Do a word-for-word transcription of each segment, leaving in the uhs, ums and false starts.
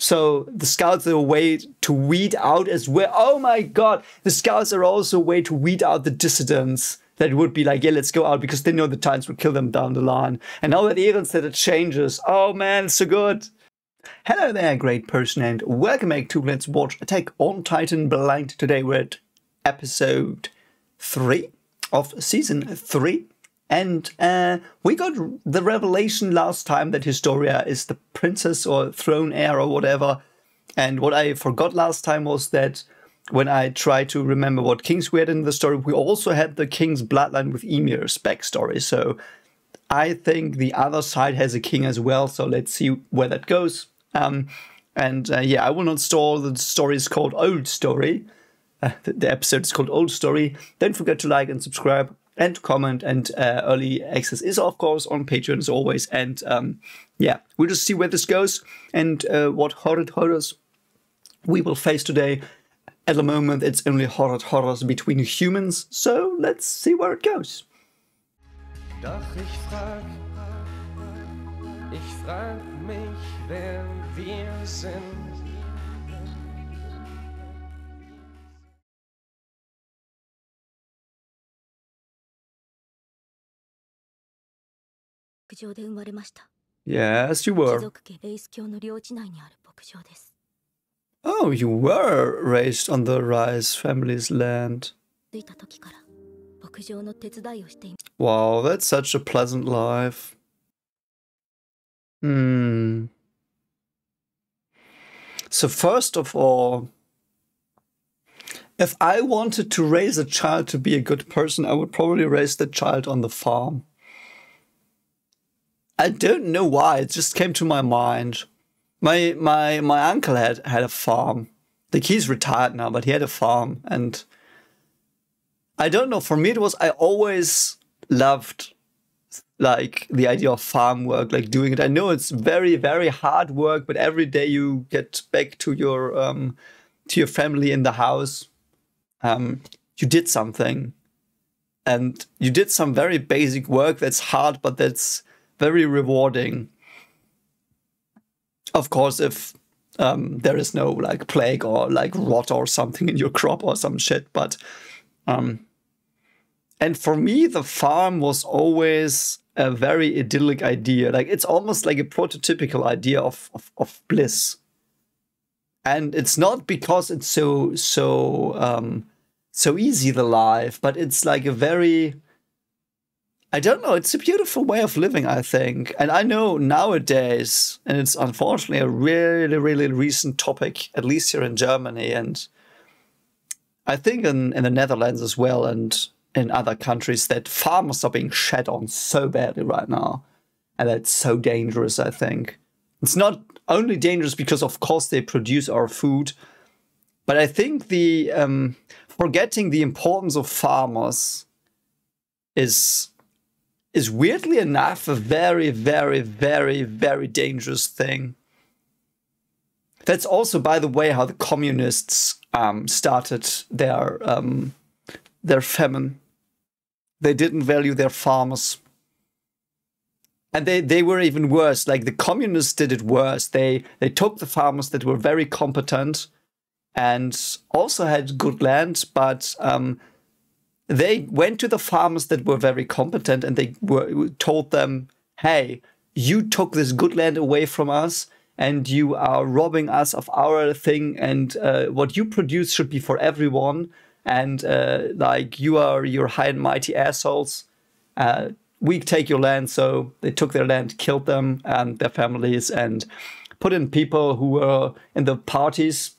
So the scouts are a way to weed out as well. Oh my God, the scouts are also a way to weed out the dissidents that would be like, yeah, let's go out because they know the Titans will kill them down the line. And now that Eren said it changes, oh man, it's so good. Hello there, great person, and welcome back to Let's Watch Attack on Titan Blind. Today we're at episode three of season three. And uh, we got the revelation last time that Historia is the princess or throne heir or whatever. And what I forgot last time was that when I tried to remember what kings we had in the story, we also had the king's bloodline with Ymir's backstory. So I think the other side has a king as well. So let's see where that goes. Um, and uh, yeah, I will not stall. The story is called Old Story. Uh, the, the episode is called Old Story. Don't forget to like and subscribe. And comment, and uh, early access is of course on Patreon as always. And um, yeah, we'll just see where this goes and uh, what horrid horrors we will face today. At the moment, it's only horrid horrors between humans, so let's see where it goes. Doch ich frag, ich frag mich, wer wir sind. Yes, you were. Oh, you were raised on the Reiss family's land. Wow, that's such a pleasant life. Hmm. So first of all, if I wanted to raise a child to be a good person, I would probably raise the child on the farm. I don't know why, it just came to my mind. My my my uncle had, had a farm. Like, he's retired now, but he had a farm. And I don't know, for me it was, I always loved like the idea of farm work, like doing it. I know it's very, very hard work, but every day you get back to your um to your family in the house. Um you did something. And you did some very basic work that's hard, but that's very rewarding. Of course, if um, there is no like plague or like rot or something in your crop or some shit, but um, and for me, the farm was always a very idyllic idea. Like, it's almost like a prototypical idea of of, of bliss. And it's not because it's so so um, so easy the life, but it's like a very, I don't know, it's a beautiful way of living, I think. And I know nowadays, and it's unfortunately a really, really recent topic, at least here in Germany, and I think in, in the Netherlands as well, and in other countries, that farmers are being shat on so badly right now. And that's so dangerous, I think. It's not only dangerous because, of course, they produce our food, but I think the um, forgetting the importance of farmers is... is weirdly enough a very, very, very, very dangerous thing. That's also, by the way, how the communists um, started their um, their famine. They didn't value their farmers. And they, they were even worse. Like, the communists did it worse. They, they took the farmers that were very competent and also had good land, but... Um, they went to the farmers that were very competent and they were told them, hey, you took this good land away from us and you are robbing us of our thing, and uh, what you produce should be for everyone, and uh, like, you are your high and mighty assholes. Uh, we take your land. So they took their land, killed them and their families, and put in people who were in the parties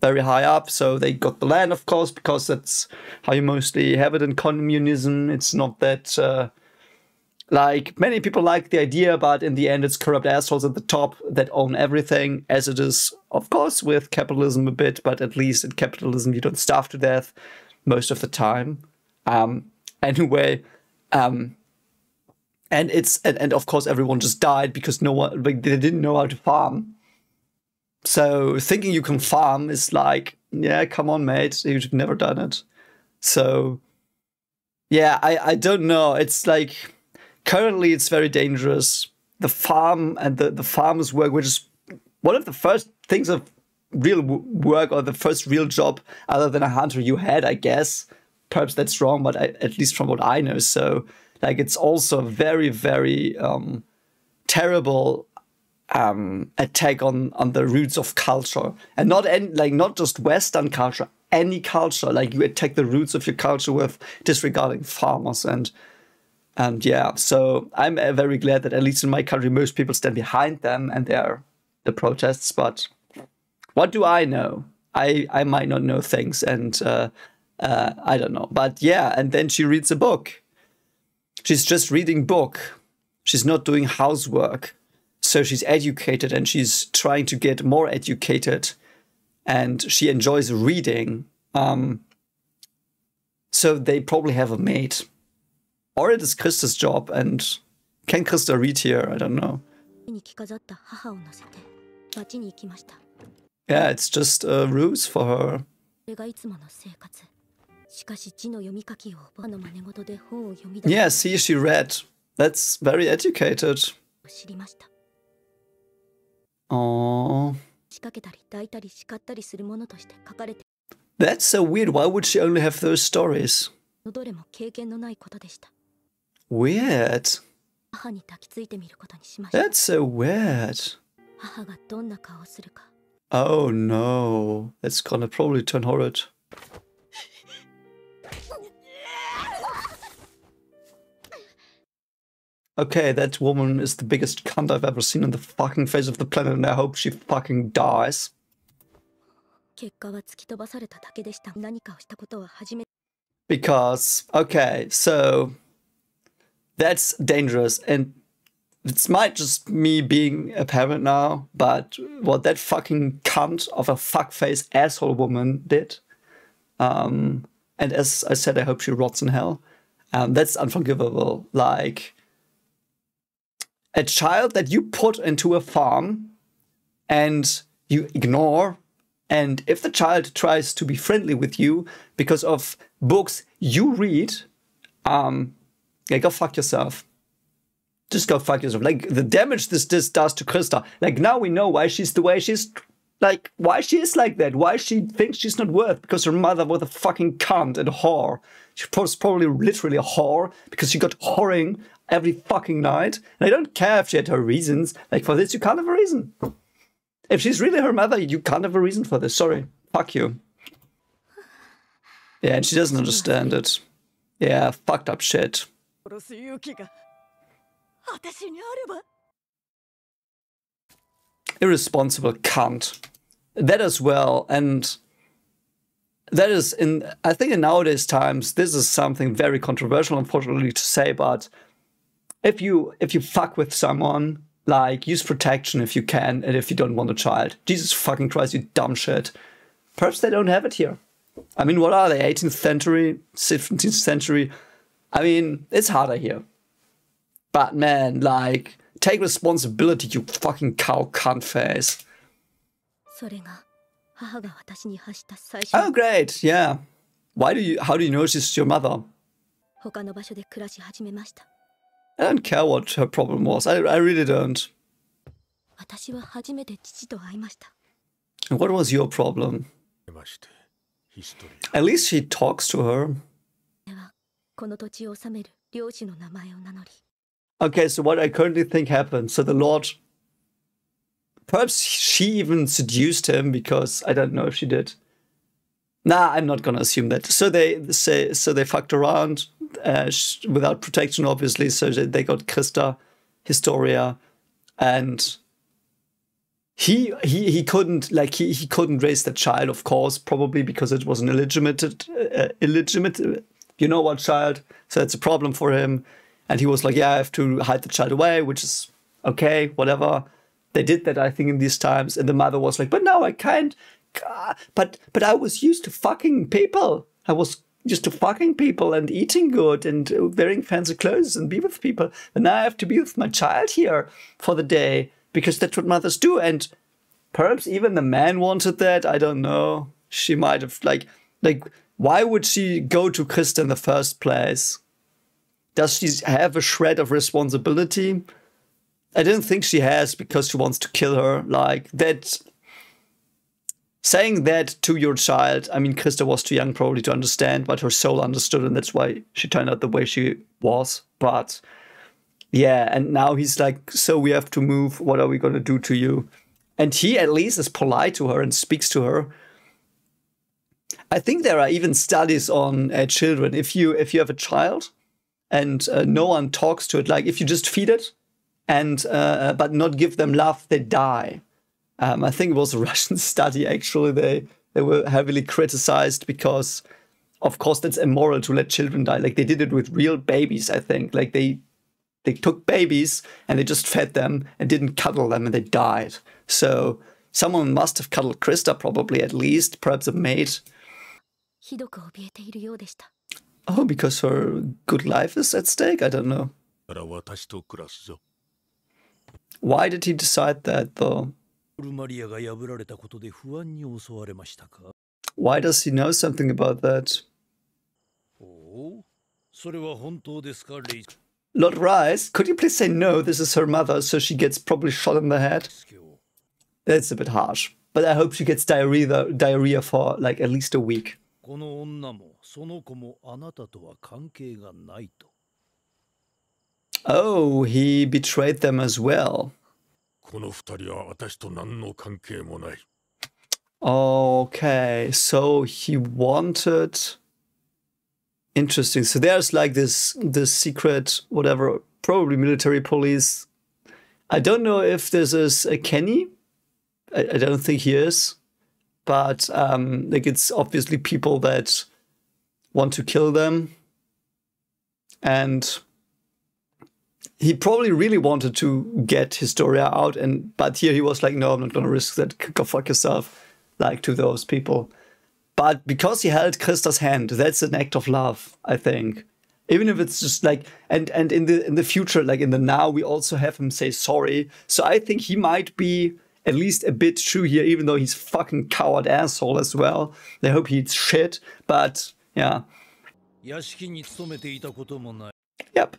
very high up, so they got the land, of course, because that's how you mostly have it in communism. It's not that, uh, like, many people like the idea, but in the end it's corrupt assholes at the top that own everything, as it is, of course, with capitalism a bit, but at least in capitalism you don't starve to death most of the time. Um, anyway, um, and it's, and, and of course everyone just died because no one, like, they didn't know how to farm. So thinking you can farm is like, yeah, come on, mate, you've never done it. So, yeah, I, I don't know. It's like, currently it's very dangerous. The farm and the, the farmers work, which is one of the first things of real work, or the first real job other than a hunter you had, I guess. Perhaps that's wrong, but I, at least from what I know. So like, it's also a very, very um, terrible um, attack on, on the roots of culture, and not any, like not just Western culture, any culture. Like, you attack the roots of your culture with disregarding farmers, and and yeah. So I'm very glad that at least in my country, most people stand behind them and their the protests, but what do I know? I, I might not know things, and uh, uh, I don't know. But yeah, and then she reads a book. She's just reading book. She's not doing housework. So she's educated, and she's trying to get more educated, and she enjoys reading. Um, so they probably have a mate. Or it is Krista's job, and can Krista read here? I don't know. Yeah, it's just a ruse for her. Yeah, see, she read. That's very educated. Oh, that's so weird. Why would she only have those stories? Weird. That's so weird. Oh no, that's gonna probably turn horrid. Okay, that woman is the biggest cunt I've ever seen on the fucking face of the planet, and I hope she fucking dies. Because, okay, so that's dangerous, and it might just me being a parent now, but what that fucking cunt of a fuckface asshole woman did, um, and as I said, I hope she rots in hell, um, that's unforgivable. Like, a child that you put into a farm and you ignore, and if the child tries to be friendly with you because of books you read, um, yeah, go fuck yourself. Just go fuck yourself. Like, the damage this, this does to Krista. Like, now we know why she's the way she's... Like, why she is like that. Why she thinks she's not worth. Because her mother was a fucking cunt and whore. She was probably literally a whore. Because she got whoring every fucking night. And I don't care if she had her reasons. Like, for this, you can't have a reason. If she's really her mother, you can't have a reason for this. Sorry. Fuck you. Yeah, and she doesn't understand it. Yeah, fucked up shit. Irresponsible cunt. That as well, and that is in, I think in nowadays times, this is something very controversial, unfortunately, to say, but if you if you fuck with someone, like, use protection if you can, and if you don't want a child. Jesus fucking Christ, you dumb shit. Perhaps they don't have it here. I mean, what are they, eighteenth century, seventeenth century? I mean, it's harder here. But man, like, take responsibility, you fucking cow cunt face. Oh great, yeah. Why do you, how do you know she's your mother? I don't care what her problem was, I, I really don't. And what was your problem? At least she talks to her. Okay, so what I currently think happened. So the Lord, perhaps she even seduced him, because I don't know if she did. Nah, I'm not gonna assume that. So they say, so they fucked around uh, without protection, obviously. So they got Krista, Historia, and he he he couldn't like he he couldn't raise the child, of course, probably because it was an illegitimate uh, illegitimate. You know what, child? So it's a problem for him. And he was like, yeah, I have to hide the child away, which is okay, whatever. They did that, I think, in these times. And the mother was like, but no, I can't. But but I was used to fucking people. I was used to fucking people and eating good and wearing fancy clothes and be with people. And now I have to be with my child here for the day because that's what mothers do. And perhaps even the man wanted that. I don't know. She might have, like, like, why would she go to Krista in the first place? Does she have a shred of responsibility? I didn't think she has because she wants to kill her. Like, that... Saying that to your child, I mean, Krista was too young probably to understand, but her soul understood, and that's why she turned out the way she was. But, yeah, and now he's like, so we have to move, what are we going to do to you? And he at least is polite to her and speaks to her. I think there are even studies on uh, children. If you if you have a child and uh, no one talks to it, like if you just feed it, and uh, but not give them love, they die. Um, I think it was a Russian study, actually. They, they were heavily criticized because, of course, that's immoral to let children die. Like, they did it with real babies, I think. Like, they, they took babies and they just fed them and didn't cuddle them, and they died. So someone must have cuddled Krista, probably, at least, perhaps a maid. Oh, because her good life is at stake? I don't know. Why did he decide that, though? Why does he know something about that? Lord Reiss, could you please say no, this is her mother, so she gets probably shot in the head? That's a bit harsh, but I hope she gets diarrhea, diarrhea for like at least a week. Oh, he betrayed them as well. Okay, so he wanted... Interesting. So there's like this this secret, whatever, probably military police. I don't know if this is a Kenny. I, I don't think he is. But um, like it's obviously people that want to kill them. And... He probably really wanted to get Historia out, and but here he was like, no, I'm not going to risk that, go fuck yourself, like, to those people. But because he held Krista's hand, that's an act of love, I think. Even if it's just like, and, and in the in the future, like in the now, we also have him say sorry. So I think he might be at least a bit true here, even though he's fucking coward asshole as well. I hope he eats shit, but yeah. Yep.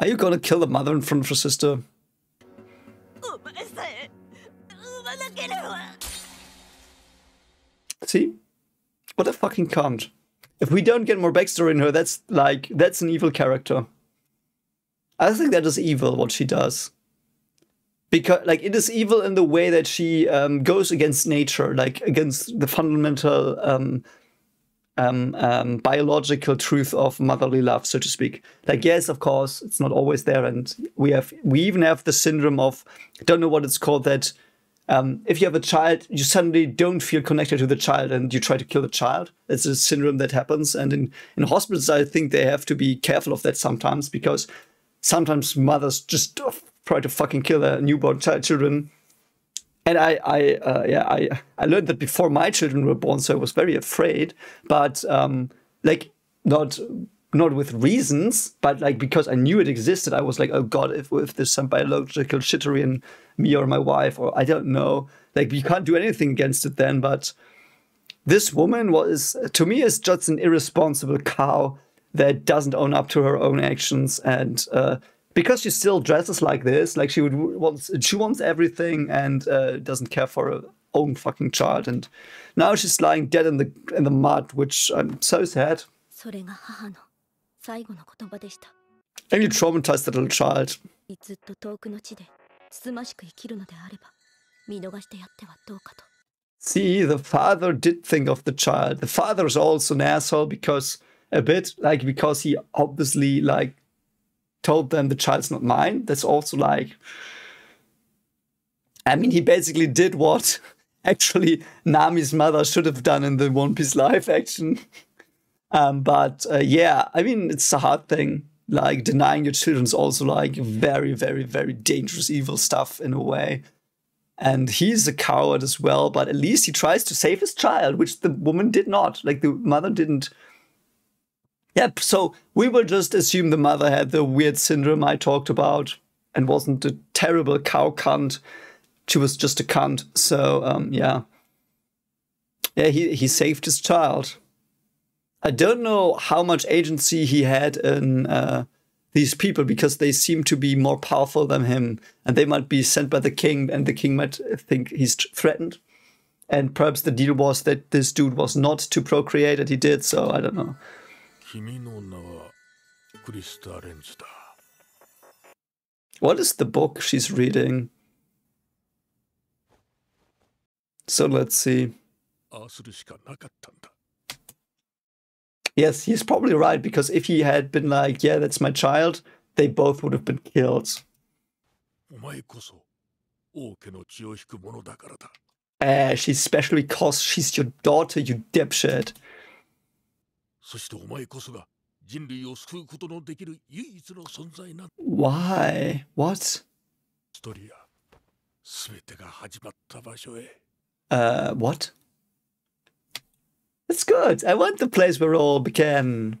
Are you gonna kill the mother in front of her sister? See? What a fucking cunt. If we don't get more backstory in her, that's like, that's an evil character. I think that is evil, what she does. Because, like, it is evil in the way that she um, goes against nature, like, against the fundamental... Um, Um, um, biological truth of motherly love, so to speak. Like, yes, of course, it's not always there, and we have we even have the syndrome of, I don't know what it's called, that um, if you have a child, you suddenly don't feel connected to the child and you try to kill the child. It's a syndrome that happens, and in, in hospitals, I think they have to be careful of that sometimes, because sometimes mothers just try to fucking kill their newborn child, children. And I, I, uh, yeah, I, I learned that before my children were born, so I was very afraid. But um, like, not, not with reasons, but like because I knew it existed, I was like, oh god, if, if there's some biological shittery in me or my wife, or I don't know, like you can't do anything against it then. But this woman was, to me, is just an irresponsible cow that doesn't own up to her own actions, and. Uh, Because she still dresses like this, like she would wants, she wants everything and uh, doesn't care for her own fucking child, and now she's lying dead in the in the mud, which I'm so sad. And you traumatized the little child. See, the father did think of the child. The father is also an asshole because a bit like because he obviously like. Told them the child's not mine. That's also like, I mean, he basically did what actually Nami's mother should have done in the One Piece live action. Um, but uh, yeah, I mean, it's a hard thing. Like denying your children's also like very, very, very dangerous, evil stuff in a way. And he's a coward as well, but at least he tries to save his child, which the woman did not. Like the mother didn't. Yep, so we will just assume the mother had the weird syndrome I talked about and wasn't a terrible cow cunt. She was just a cunt. So, um, yeah. Yeah, he, he saved his child. I don't know how much agency he had in uh, these people, because they seem to be more powerful than him, and they might be sent by the king, and the king might think he's threatened. And perhaps the deal was that this dude was not to procreate, and he did, so I don't know. What is the book she's reading? So let's see. Yes, he's probably right, because if he had been like, yeah, that's my child, they both would have been killed. Uh, she's special because she's your daughter, you dipshit. Why? What? Uh, what? That's good. I want the place where all began.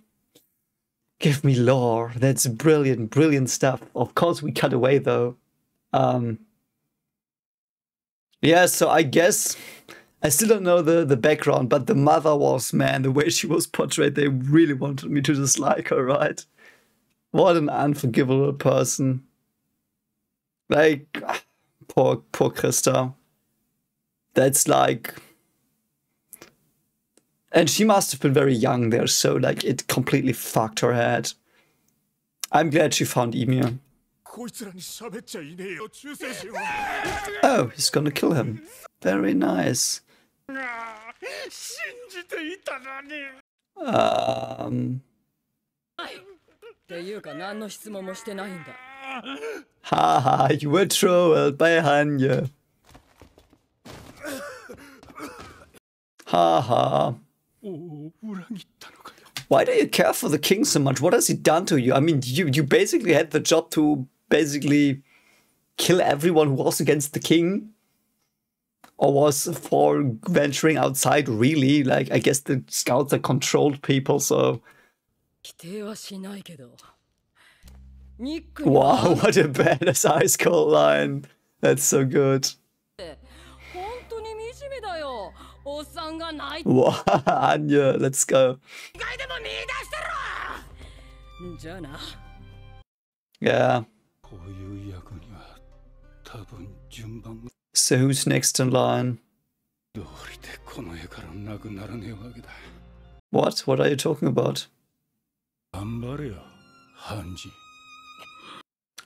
Give me lore. That's brilliant, brilliant stuff. Of course we cut away though. Um, yeah, so I guess, I still don't know the, the background, but the mother was, man, the way she was portrayed, they really wanted me to dislike her, right? What an unforgivable person. Like, poor, poor Krista. That's like... And she must have been very young there, so like it completely fucked her head. I'm glad she found Ymir. Oh, he's gonna kill him. Very nice. Um. Haha, you were trolled by Hanji. Haha. Why do you care for the king so much? What has he done to you? I mean, you, you basically had the job to basically kill everyone who was against the king. Or was for venturing outside, really. Like, I guess the scouts are controlled people, so... Wow, what a badass ice cold line. That's so good. Wow, Anya, let's go. Yeah. So who's next in line? What? What are you talking about?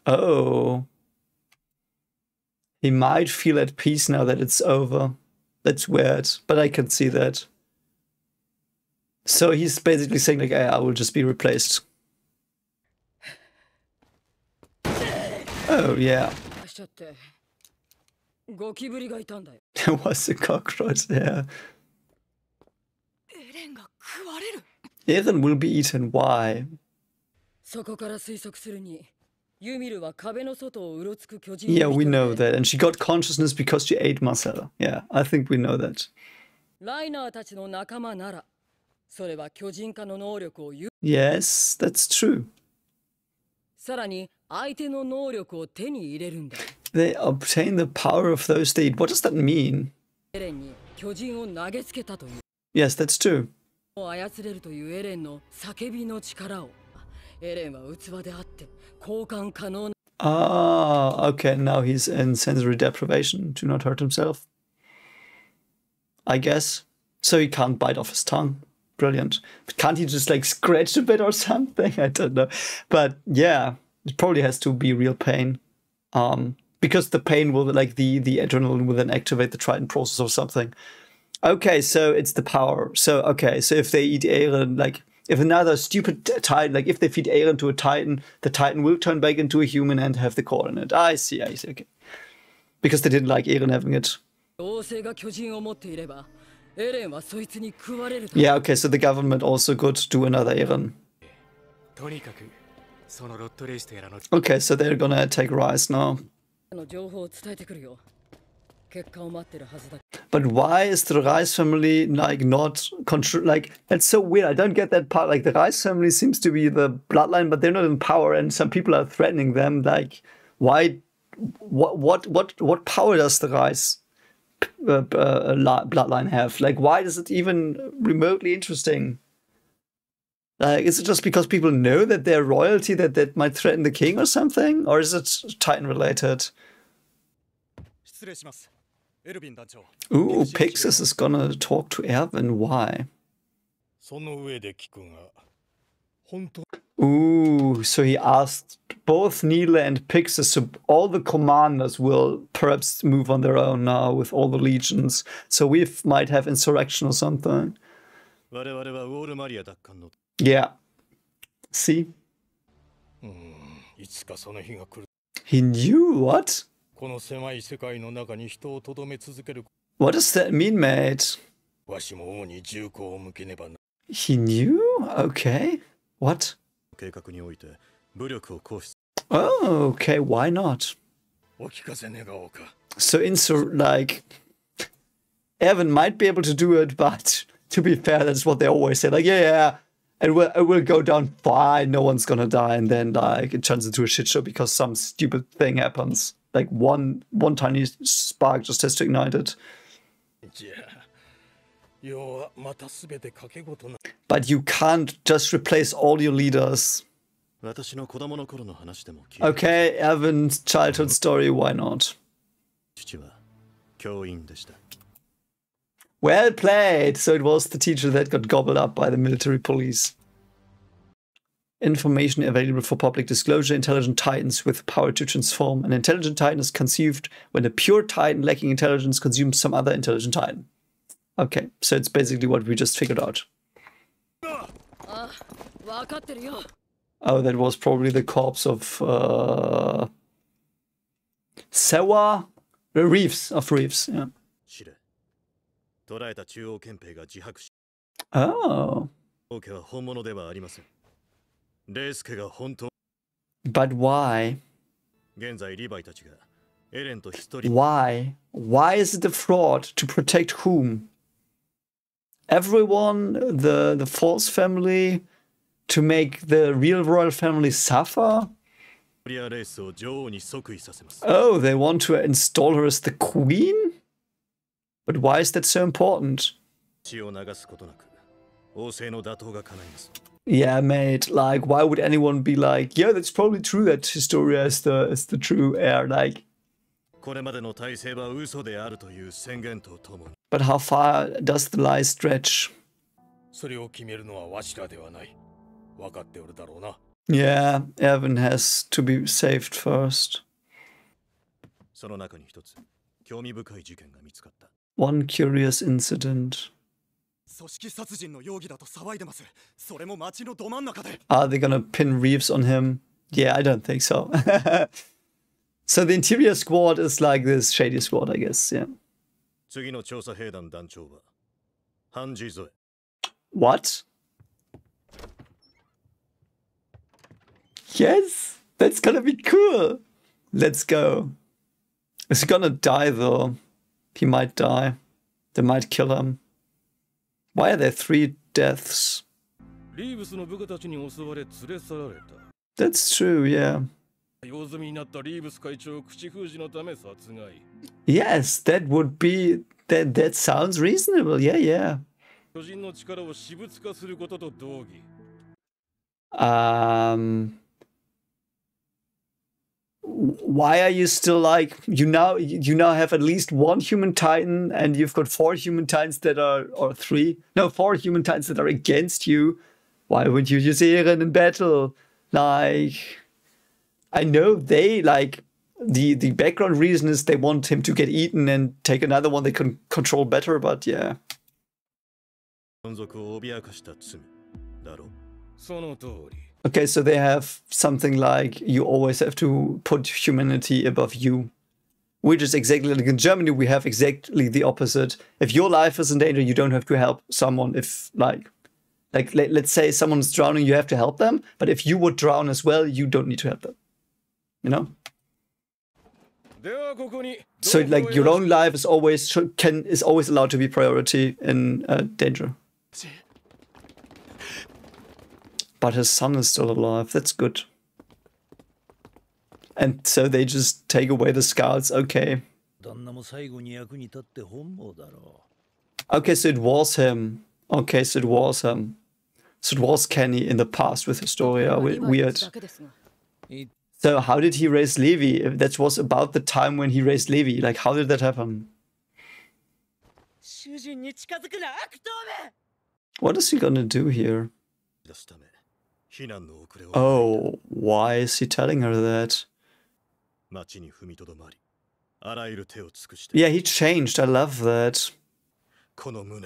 Oh. He might feel at peace now that it's over. That's weird, but I can see that. So he's basically saying like, I, I will just be replaced. Oh yeah. There was a cockroach there. Eren will be eaten, why? Yeah, we know that. And she got consciousness because she ate Marcela. Yeah, I think we know that. Yes, that's true. They obtain the power of those they eat. What does that mean? Yes, that's true. Ah, okay, now he's in sensory deprivation to not hurt himself, I guess. So he can't bite off his tongue. Brilliant. But can't he just like scratch a bit or something? I don't know. But yeah, it probably has to be real pain. Um, because the pain will, like the, the adrenaline will then activate the Triton process or something. Okay, so it's the power. So, okay, so if they eat Eren, like... If another stupid Titan, like if they feed Eren to a Titan, the Titan will turn back into a human and have the core in it. I see, I see, okay. Because they didn't like Eren having it. Yeah, okay, so the government also could do another Eren. Okay, so they're gonna attack Reiss now. But why is the Reiss family like not control? Like that's so weird. I don't get that part. Like the Reiss family seems to be the bloodline, but they're not in power, and some people are threatening them. Like, why? What? What? What? What power does the Reiss uh, uh, bloodline have? Like, why is it even remotely interesting? Like, is it just because people know that they're royalty that that might threaten the king or something? Or is it Titan related? Ooh, Pyxis is gonna talk to Erwin. Why? Ooh, so he asked both Nile and Pyxis, so all the commanders will perhaps move on their own now with all the legions. So we might have insurrection or something. Yeah. See? He knew what? What does that mean, mate? He knew? Okay. What? Oh, okay, why not? So, in so like, Erwin might be able to do it, but to be fair, that's what they always say. Like, yeah, yeah, and we'll, it will go down fine, no one's gonna die, and then, like, it turns into a shit show because some stupid thing happens. Like, one, one tiny spark just has to ignite it. Yeah. But you can't just replace all your leaders. Okay, Erwin's childhood story, why not? Well played! So it was the teacher that got gobbled up by the military police. Information available for public disclosure. Intelligent titans with power to transform. An intelligent titan is conceived when a pure titan lacking intelligence consumes some other intelligent titan. Okay, so it's basically what we just figured out. Oh, that was probably the corpse of uh, Sewa, the Reiss of Reiss. Yeah. Oh. But why? Why? Why is it a fraud to protect whom? Everyone, the the false family, to make the real royal family suffer? Oh, they want to install her as the queen? But why is that so important? Yeah, mate, like, why would anyone be like, yeah, that's probably true that Historia is the, is the true heir, like... But how far does the lie stretch? Yeah, Erwin has to be saved first. One curious incident. Are they gonna pin Reiss on him? Yeah, I don't think so. So the interior squad is like this shady squad, I guess, yeah. What? Yes! That's gonna be cool! Let's go. Is he gonna die though? He might die. They might kill him. Why are there three deaths? That's true, yeah. Yes, that would be that that sounds reasonable, yeah, yeah. Um Why are you still like you now you now have at least one human titan and you've got four human titans that are or three no four human titans that are against you? Why would you use Eren in battle? Like, I know they, like, the, the background reason is they want him to get eaten and take another one they can control better, but yeah. Okay, so they have something like, you always have to put humanity above you. Which is exactly like in Germany, we have exactly the opposite. If your life is in danger, you don't have to help someone if, like... Like, let, let's say someone's drowning, you have to help them, but if you would drown as well, you don't need to help them. You know? So like your own life is always can is always allowed to be priority in uh, danger. But his son is still alive. That's good. And so they just take away the scouts. Okay. Okay, so it was him. Okay, so it was him. So it was canny in the past with Historia. Weird. So how did he raise Levi? If that was about the time when he raised Levi, like how did that happen? What is he gonna do here? Oh, why is he telling her that? Yeah, he changed. I love that. Oh,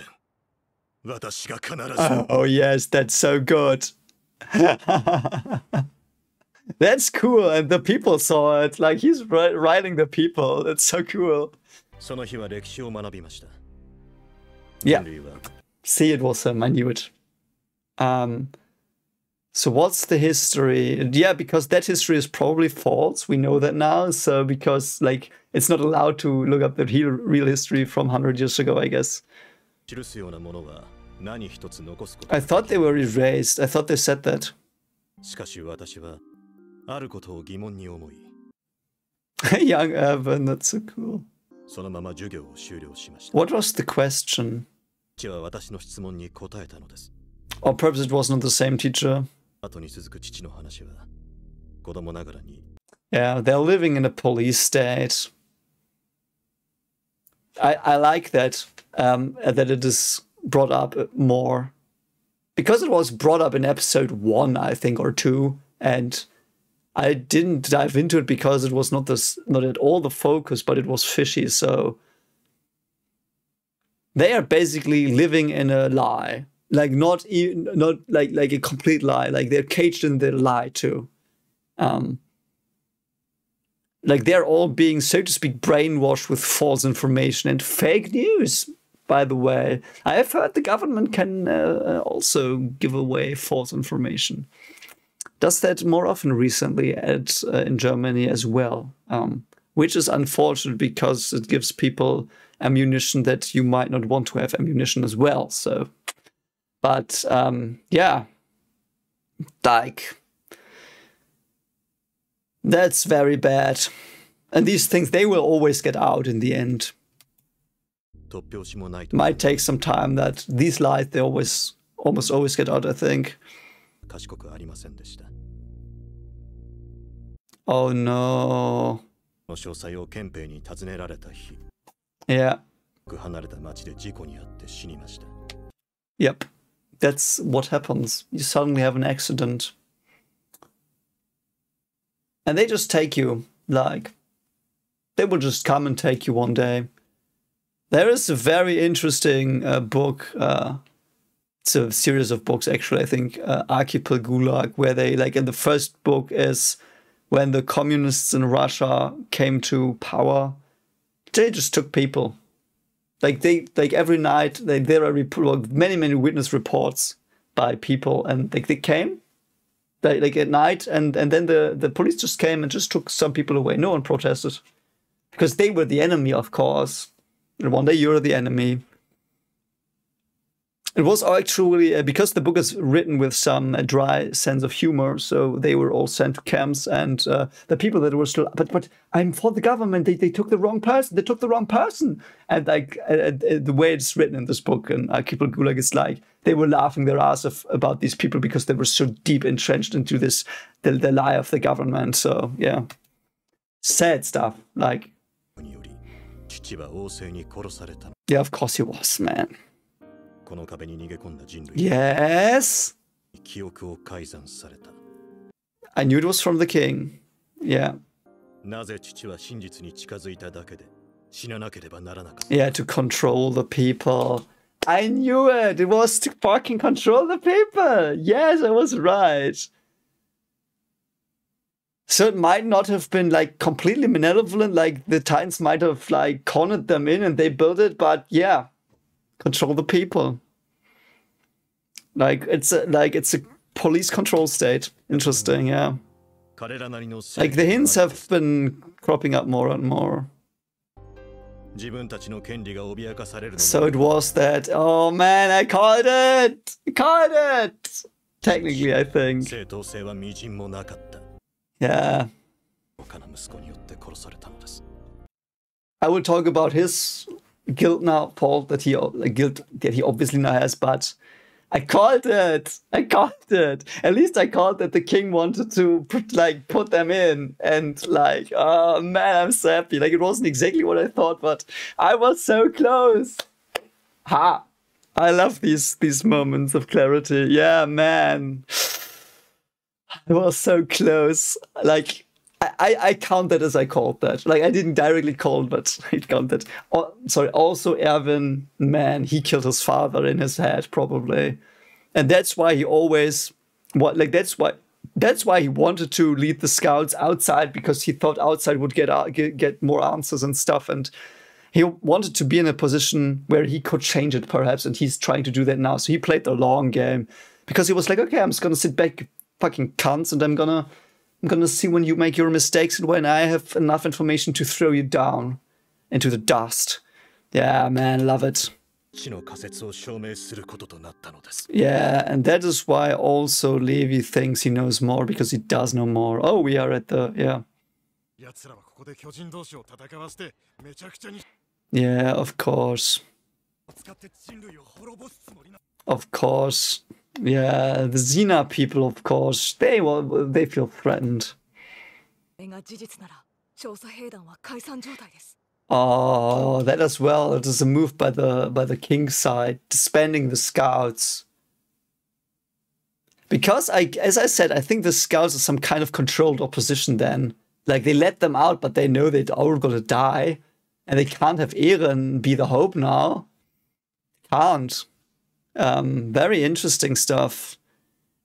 oh yes, that's so good. That's cool, and the people saw it. Like, he's riding the people. That's so cool. Yeah. See, it was him. I knew it. Um, so what's the history? Yeah, because that history is probably false. We know that now. So because, like, it's not allowed to look up the real, real history from one hundred years ago, I guess. I thought they were erased. I thought they said that. Young Erwin, that's so cool. What was the question? Or perhaps it was not the same teacher. Yeah, they're living in a police state. I, I like that, um, that it is brought up more. Because it was brought up in episode one, I think, or two, and I didn't dive into it because it was not this, not at all the focus, but it was fishy, so... They are basically living in a lie. Like, not even, not like, like a complete lie. Like, they're caged in their lie, too. Um, like, they're all being, so to speak, brainwashed with false information and fake news. By the way, I have heard the government can uh, also give away false information. Does that more often recently at, uh, in Germany as well, um, which is unfortunate because it gives people ammunition that you might not want to have ammunition as well. So, but um, yeah, like, that's very bad. And these things, they will always get out in the end. Might take some time, that these lies, they always, almost always get out, I think. Oh no. Yeah. Yep. That's what happens. You suddenly have an accident. And they just take you, like, they will just come and take you one day. There is a very interesting uh, book, uh, it's a series of books actually, I think, uh, Archipel Gulag, where they, like, in the first book is when the communists in Russia came to power, they just took people. Like, they, like every night, they, there are report, many, many witness reports by people, and like they came, they, like at night, and, and then the, the police just came and just took some people away. No one protested, because they were the enemy, of course. One day you're the enemy. It was actually, uh, because the book is written with some uh, dry sense of humor, so they were all sent to camps, and uh, the people that were still, but but I'm for the government, they, they took the wrong person, they took the wrong person. And like uh, uh, the way it's written in this book, and Archipel Gulag, it's like, they were laughing their ass off about these people because they were so deep entrenched into this, the, the lie of the government, so yeah. Sad stuff, like. Yeah, of course he was, man. Yes! I knew it was from the king. Yeah. Yeah, to control the people. I knew it! It was to fucking control the people! Yes, I was right! So it might not have been like completely malevolent, like the Titans might have like cornered them in and they built it, but yeah, control the people. Like it's a, like it's a police control state. Interesting, yeah. Like the hints have been cropping up more and more. So it was that. Oh man, I called it! I called it! Technically, I think. Yeah. I will talk about his guilt now, Paul, that he, like, guilt that he obviously now has, but I called it. I called it. At least I called that the king wanted to put, like put them in, and like, oh man, I'm so happy. Like it wasn't exactly what I thought, but I was so close. Ha! I love these these moments of clarity. Yeah, man. I was so close. Like I I, I count that as I called that. Like I didn't directly call, but I counted. Oh, sorry. Also, Erwin, man, he killed his father in his head probably, and that's why he always what like that's why that's why he wanted to lead the scouts outside, because he thought outside would get uh, get, get more answers and stuff, and he wanted to be in a position where he could change it perhaps, and he's trying to do that now. So he played the long game because he was like, okay, I'm just gonna sit back, fucking cunts, and I'm gonna I'm gonna see when you make your mistakes and when I have enough information to throw you down into the dust. Yeah, man, love it. Yeah, and that is why also Levi thinks he knows more, because he does know more. Oh, we are at the yeah. Yeah, of course. Of course. Yeah, the Xena people, of course. They well, they feel threatened. Oh, that as well. It is a move by the by the king's side, disbanding the scouts. Because I, as I said, I think the scouts are some kind of controlled opposition then. Like they let them out, but they know they're all gonna die. And they can't have Eren be the hope now. Can't. Um, very interesting stuff.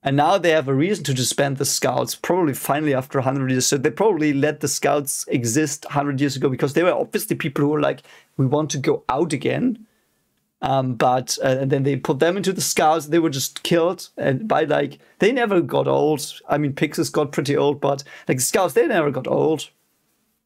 And now they have a reason to disband the scouts, probably finally after a hundred years. So they probably let the scouts exist a hundred years ago, because they were obviously people who were like, we want to go out again. Um, but uh, and then they put them into the scouts. They were just killed, and by like they never got old. I mean, Pyxis got pretty old, but like the scouts, they never got old.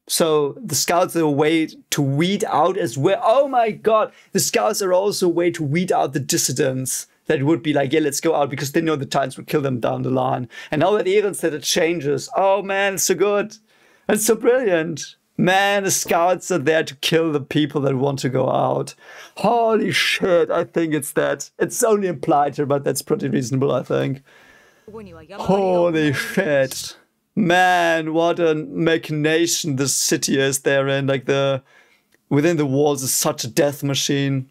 So the scouts are a way to weed out as well. Oh my god, the scouts are also a way to weed out the dissidents that would be like, yeah, let's go out, because they know the Titans will kill them down the line. And now that Eren said it changes. Oh man, it's so good. It's so brilliant. Man, the scouts are there to kill the people that want to go out. Holy shit, I think it's that. It's only implied here, but that's pretty reasonable, I think. Holy shit. Man, what a machination this city is there in. Like the within the walls is such a death machine.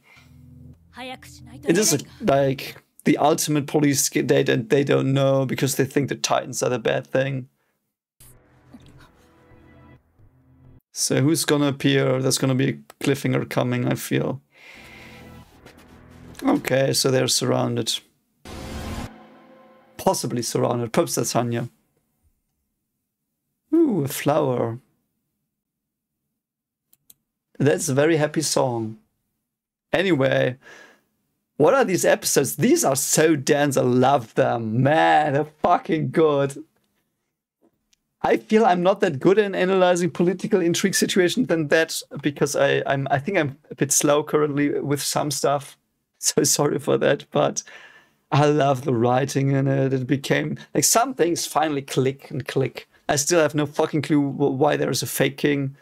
It is a, like the ultimate police state, and they don't know because they think the Titans are the bad thing. So who's gonna appear? There's gonna be a cliffhanger coming, I feel. Okay, so they're surrounded. Possibly surrounded. Perhaps that's Hanya. Ooh, a flower. That's a very happy song. Anyway, what are these episodes? These are so dense, I love them. Man, they're fucking good. I feel I'm not that good in analyzing political intrigue situations than that, because I, I'm, I think I'm a bit slow currently with some stuff. So sorry for that, but I love the writing in it. It became like some things finally click and click. I still have no fucking clue why there is a fake king.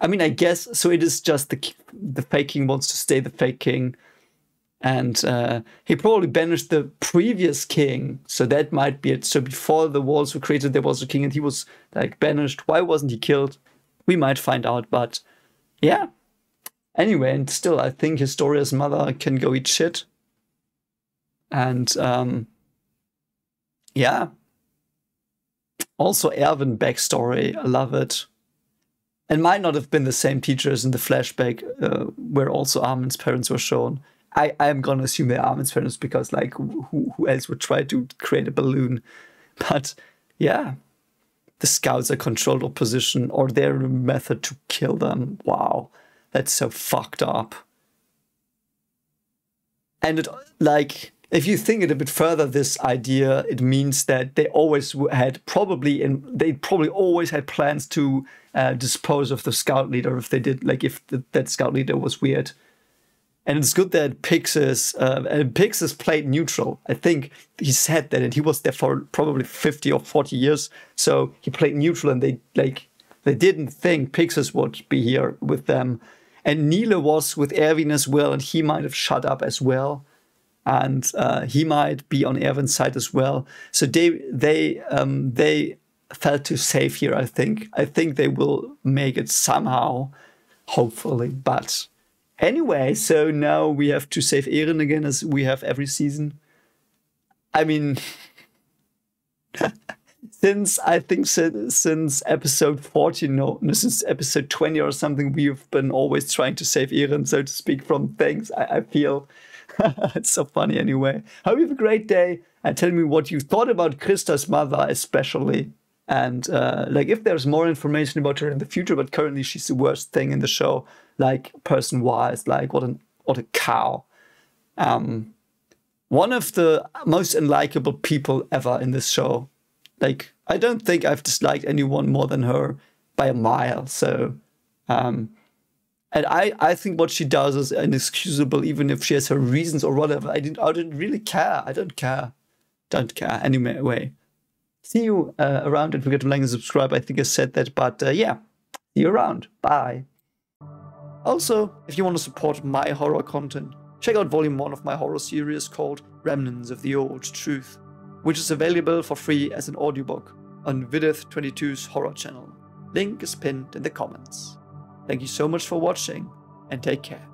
I mean, I guess so. It is just the the fake king wants to stay the fake king, and uh, he probably banished the previous king, so that might be it. So before the walls were created, there was a king, and he was like banished. Why wasn't he killed? We might find out, but yeah. Anyway, and still, I think Historia's mother can go eat shit, and um, yeah. Also, Erwin backstory, I love it. And might not have been the same teachers in the flashback uh, where also Armin's parents were shown. I am gonna assume they're Armin's parents, because like who, who else would try to create a balloon? But yeah, the scouts are controlled opposition, or their method to kill them. Wow, that's so fucked up. And it like, if you think it a bit further, this idea, it means that they always had probably, and they probably always had plans to uh, dispose of the scout leader if they did, like if th that scout leader was weird. And it's good that Pyxis, uh, and Pyxis played neutral. I think he said that, and he was there for probably fifty or forty years. So he played neutral, and they like they didn't think Pyxis would be here with them. And Nile was with Erwin as well, and he might have shut up as well. and uh, he might be on Erwin's side as well. So they they um, they felt too safe here. I think I think they will make it somehow, hopefully. But anyway, so now we have to save Eren again, as we have every season. I mean, since I think since, since episode fourteen, no, since episode twenty or something, we've been always trying to save Eren, so to speak, from things. I, I feel it's so funny anyway. Hope you have a great day, and tell me what you thought about Krista's mother especially. And uh, like if there's more information about her in the future, but currently she's the worst thing in the show, like person-wise, like what an what a cow. Um, one of the most unlikable people ever in this show. Like I don't think I've disliked anyone more than her by a mile. So, um, and I I think what she does is inexcusable, even if she has her reasons or whatever. I didn't I didn't really care. I don't care, don't care anyway. See you uh, around. Don't forget to like and subscribe. I think I said that, but uh, yeah, see you around. Bye. Also, if you want to support my horror content, check out Volume one of my horror series called Remnants of the Old Truth, which is available for free as an audiobook on Vidith twenty-two's horror channel. Link is pinned in the comments. Thank you so much for watching, and take care.